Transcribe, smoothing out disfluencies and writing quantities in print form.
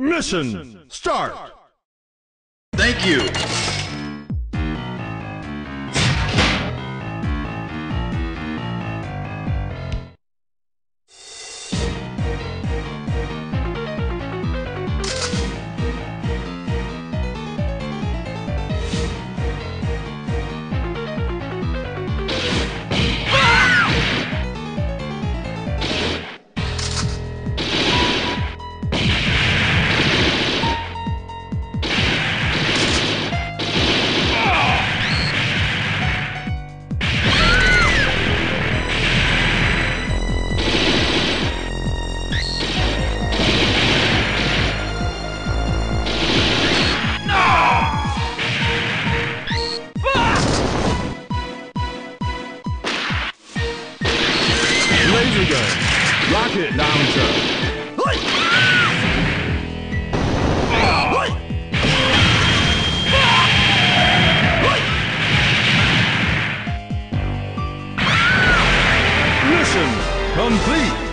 Mission start! Thank you! Rocket launcher. Mission complete.